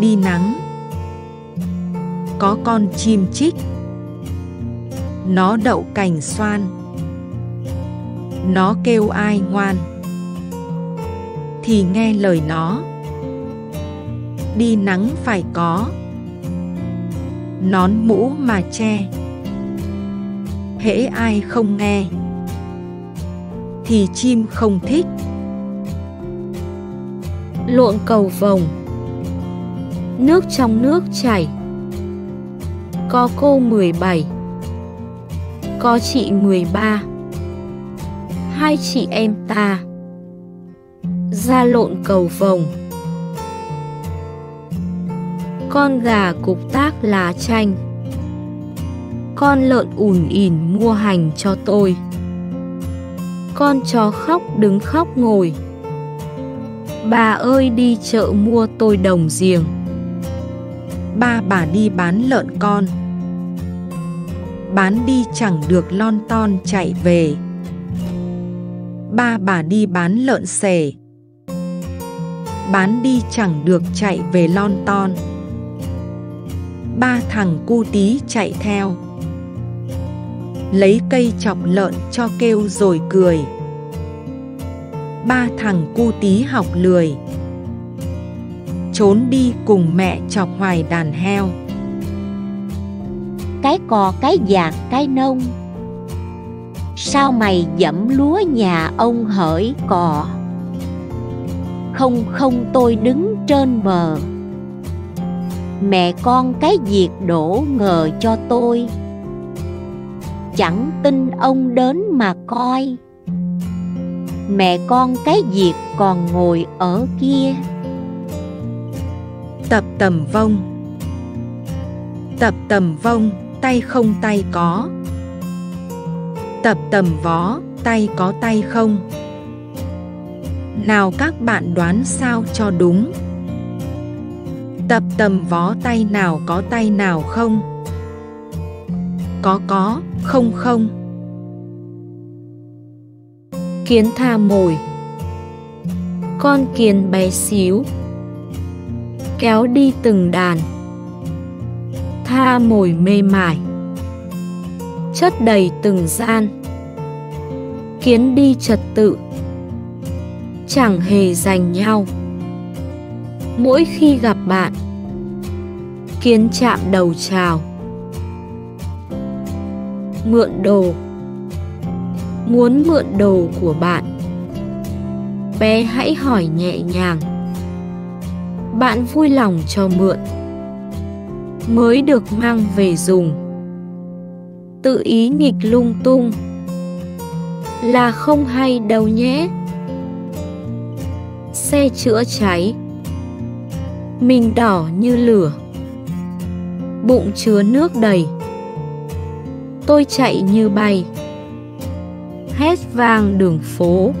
đi nắng. Có con chim chích, nó đậu cành xoan, nó kêu ai ngoan thì nghe lời nó. Đi nắng phải có nón mũ mà che, hễ ai không nghe thì chim không thích. Luộng cầu vồng, nước trong nước chảy, có cô 17, có chị 13, hai chị em ta ra lộn cầu vồng. Con gà cục tác lá chanh, con lợn ùn ỉn mua hành cho tôi, con chó khóc đứng khóc ngồi, bà ơi đi chợ mua tôi đồng giềng. Ba bà đi bán lợn con, bán đi chẳng được lon ton chạy về. Ba bà đi bán lợn xề, bán đi chẳng được chạy về lon ton. Ba thằng cu tí chạy theo, lấy cây chọc lợn cho kêu rồi cười. Ba thằng cu tí học lười, trốn đi cùng mẹ chọc hoài đàn heo. Cái cò cái vạc cái nông, sao mày dẫm lúa nhà ông hỡi cò? Không không tôi đứng trên bờ, mẹ con cái việc đổ ngờ cho tôi. Chẳng tin ông đến mà coi, mẹ con cái việc còn ngồi ở kia. Tập tầm vông, tập tầm vông, tay không tay có. Tập tầm vó, tay có tay không. Nào các bạn đoán sao cho đúng? Tập tầm vó tay nào có tay nào không? Có, không không. Kiến tha mồi, con kiến bé xíu, kéo đi từng đàn, tha mồi mê mải, chất đầy từng gian. Kiến đi trật tự, chẳng hề giành nhau, mỗi khi gặp bạn, kiến chạm đầu chào. Mượn đồ, muốn mượn đồ của bạn, bé hãy hỏi nhẹ nhàng, bạn vui lòng cho mượn, mới được mang về dùng. Tự ý nghịch lung tung là không hay đâu nhé. Xe chữa cháy, mình đỏ như lửa, bụng chứa nước đầy, tôi chạy như bay, hét vang đường phố.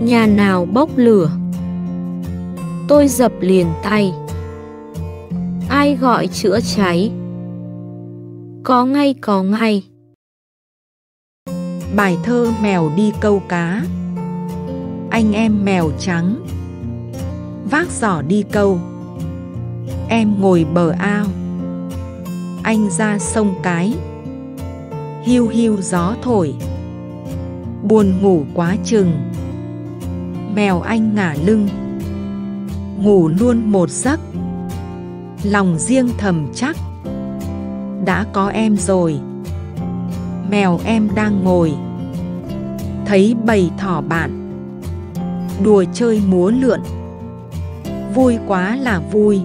Nhà nào bốc lửa, tôi dập liền tay, ai gọi chữa cháy, có ngay có ngay. Bài thơ Mèo đi câu cá. Anh em mèo trắng vác giỏ đi câu, em ngồi bờ ao, anh ra sông cái. Hiu hiu gió thổi, buồn ngủ quá chừng, mèo anh ngả lưng, ngủ luôn một giấc. Lòng riêng thầm chắc, đã có em rồi, mèo em đang ngồi, thấy bầy thỏ bạn, đùa chơi múa lượn, vui quá là vui.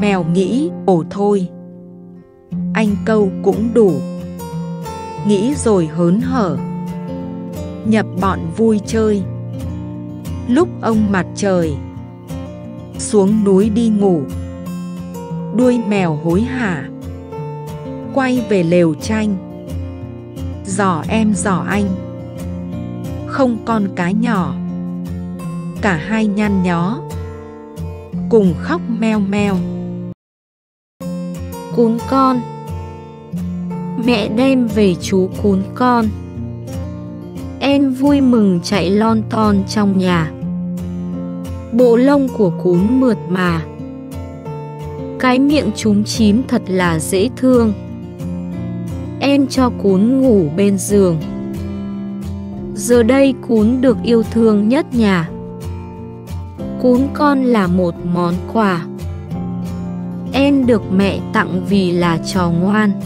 Mèo nghĩ, ồ thôi, anh câu cũng đủ, nghĩ rồi hớn hở, nhập bọn vui chơi. Lúc ông mặt trời xuống núi đi ngủ, đuôi mèo hối hả quay về lều tranh. Giỏ em giỏ anh, không con cá nhỏ, cả hai nhăn nhó, cùng khóc meo meo. Cún con, mẹ đem về chú cún con, em vui mừng chạy lon ton trong nhà. bộ lông của cún mượt mà. Cái miệng chúng chím thật là dễ thương. Em cho cún ngủ bên giường. Giờ đây cún được yêu thương nhất nhà. Cún con là một món quà. Em được mẹ tặng vì là trò ngoan.